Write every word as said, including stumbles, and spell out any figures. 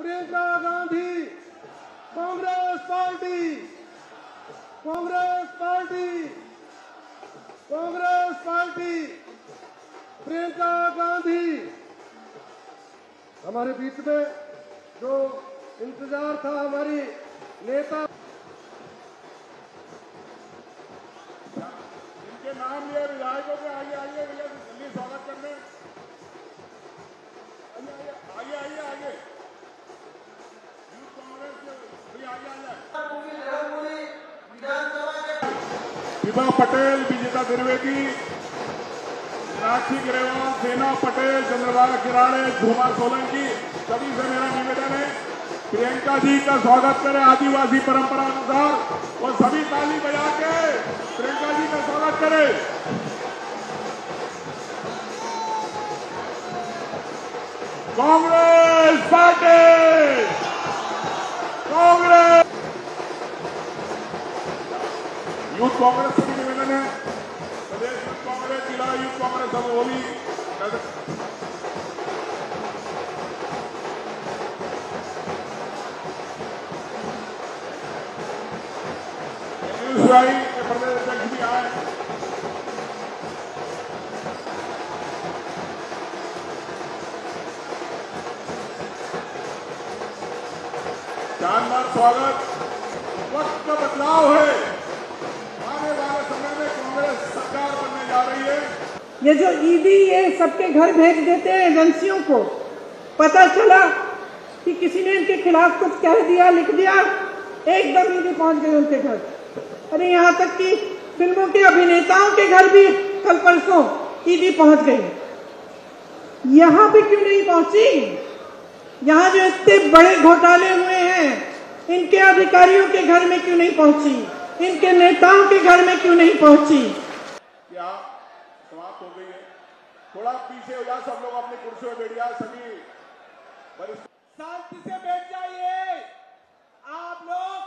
Priyanka Gandhi, Congress party, Congress party, Congress party, Priyanka Gandhi. हमारे बीच में जो इंतजार था हमारी नेता, इनके नाम लिए विधायकों के आगे आइए भैया, दिल्ली स्वागत करने आइए आइए आगे यूथ कांग्रेस विभा पटेल, विजेता त्रिवेदी, राखी गिरेवाल, सेना पटेल, चंद्रलाल किराड़े, धुमा सोलंकी, सभी से मेरा निवेदन है प्रियंका जी का स्वागत करें आदिवासी परंपरा अनुसार और सभी ताली बजा के प्रियंका जी का स्वागत करें। कांग्रेस पार्टी, कांग्रेस यूथ कांग्रेस से भी निवेदन है, प्रदेश यूथ कांग्रेस, जिला यूथ कांग्रेस, हम वो भी के प्रदेश अध्यक्ष भी आए। शानदार स्वागत। वक्त का बदलाव है, आने वाले समय में कांग्रेस सरकार बनने जा रही है। ये जो ईडी ये सबके घर भेज देते हैं एजेंसियों को, पता चला कि किसी ने इनके खिलाफ कुछ कह दिया, लिख दिया, एकदम ईडी पहुंच गई उनके घर। अरे यहाँ तक कि फिल्मों के अभिनेताओं के घर भी कल परसों ईडी पहुंच गई। यहाँ पे क्यों नहीं पहुंची? यहाँ जो इतने बड़े घोटाले हुए हैं, इनके अधिकारियों के घर में क्यों नहीं पहुंची? इनके नेताओं के घर में क्यों नहीं पहुंची? क्या समाप्त हो गई है? थोड़ा पीछे हो जाए, सब लोग अपनी कुर्सियों पे बैठ जाए, सभी शांति से बैठ जाइए आप लोग।